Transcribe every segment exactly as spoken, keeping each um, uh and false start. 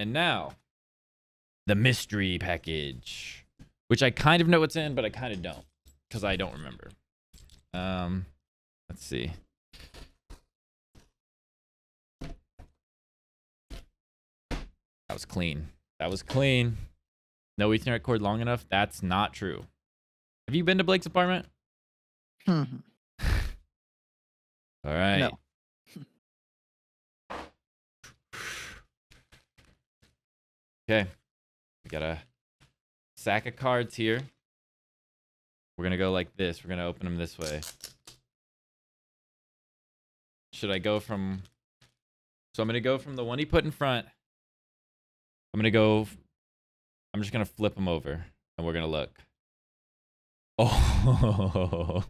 And now, the mystery package, which I kind of know what's in, but I kind of don't, because I don't remember. Um, let's see. That was clean. That was clean. No Ethernet cord long enough. That's not true. Have you been to Blake's apartment? Hmm. All right. No. Okay, we got a sack of cards here. We're gonna go like this. We're gonna open them this way. Should I go from? So I'm gonna go from the one he put in front. I'm gonna go. I'm just gonna flip them over, and we're gonna look. Oh,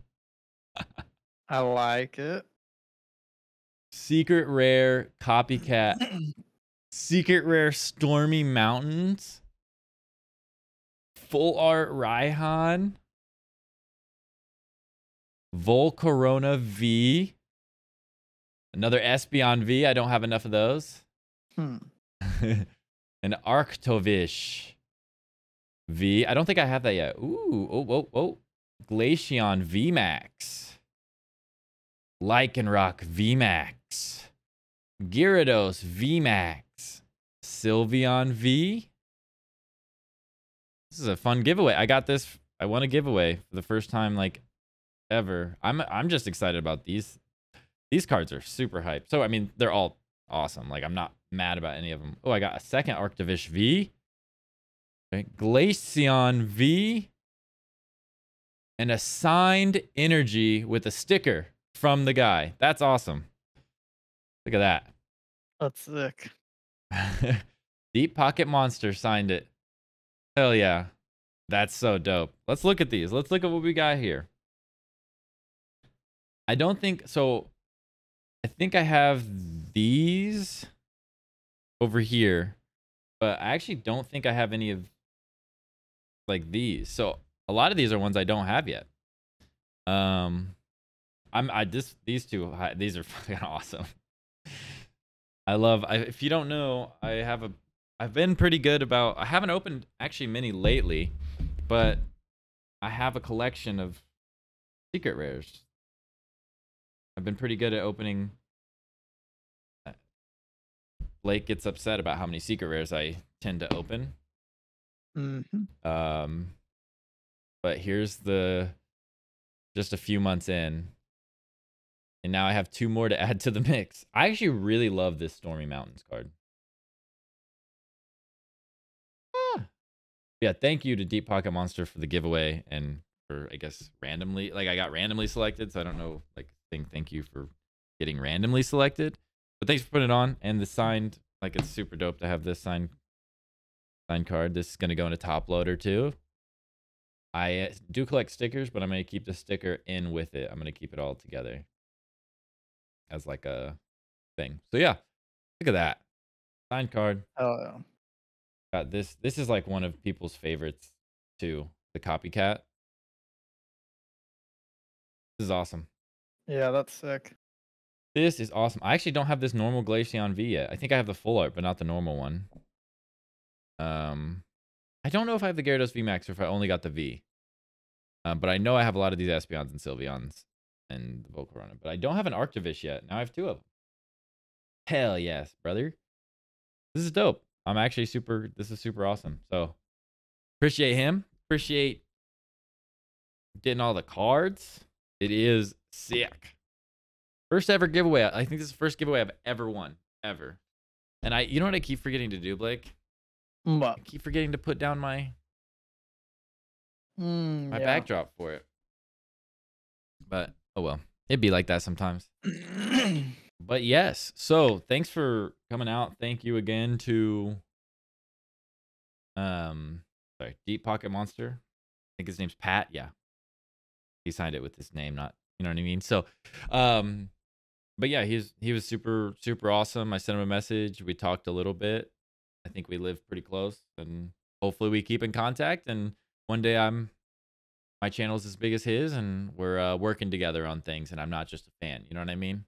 I like it. Secret rare copycat. Secret rare Stormy Mountains. Full art Raihan. Volcarona V. Another Espeon V. I don't have enough of those. Hmm. An Arctovish V. I don't think I have that yet. Ooh. Oh, oh, oh. Glaceon V Max. Lycanroc V Max. Gyarados V Max. Sylveon V. This is a fun giveaway. I got this. I won a giveaway for the first time like ever. I'm I'm just excited about these. These cards are super hype. So I mean, they're all awesome. Like I'm not mad about any of them. Oh, I got a second Arctovish V, okay. Glaceon V, and a signed energy with a sticker from the guy. That's awesome. Look at that. That's sick. Deep Pocket Monster signed it. Hell yeah. That's so dope. Let's look at these. Let's look at what we got here. I don't think so. I think I have these over here, but I actually don't think I have any of like these. So a lot of these are ones I don't have yet. Um, I'm I just these two. These are fucking awesome. I love, I, if you don't know, I have a, I've been pretty good about, I haven't opened actually many lately, but I have a collection of secret rares. I've been pretty good at opening. Blake gets upset about how many secret rares I tend to open. Mm-hmm. Um, but here's the, just a few months in. And now I have two more to add to the mix. I actually really love this Stormy Mountains card. Ah. Yeah, thank you to Deep Pocket Monster for the giveaway and for, I guess, randomly. Like, I got randomly selected, so I don't know. Like, thing, thank you for getting randomly selected. But thanks for putting it on. And the signed, like, it's super dope to have this signed, signed card. This is going to go in a top loader, too. I do collect stickers, but I'm going to keep the sticker in with it. I'm going to keep it all together as like a thing. So yeah, look at that signed card. Oh yeah. Got this. This is like one of people's favorites too, the copycat. This is awesome. Yeah, that's sick. This is awesome. I actually don't have this normal Glaceon V yet. I think I have the full art, but not the normal one. Um, I don't know if I have the Gyarados V Max or if I only got the V. Um, but I know I have a lot of these Espeons and Sylveons and the Volcarona, but I don't have an Arctovish yet. Now I have two of them. Hell yes, brother. This is dope. I'm actually super, this is super awesome. So appreciate him. Appreciate getting all the cards. It is sick. First ever giveaway. I think this is the first giveaway I've ever won, ever. And I, you know what I keep forgetting to do, Blake? What? I keep forgetting to put down my, mm, my yeah. backdrop for it. But oh well, it'd be like that sometimes. But yes, so thanks for coming out. Thank you again to um sorry, Deep Pocket Monster. I think his name's Pat. Yeah, he signed it with his name, not, you know what I mean. So um but yeah, he's he was super super awesome. I sent him a message, we talked a little bit. I think we live pretty close, and hopefully we keep in contact, and one day I'm my channel's as big as his, and we're uh, working together on things, and I'm not just a fan. You know what I mean?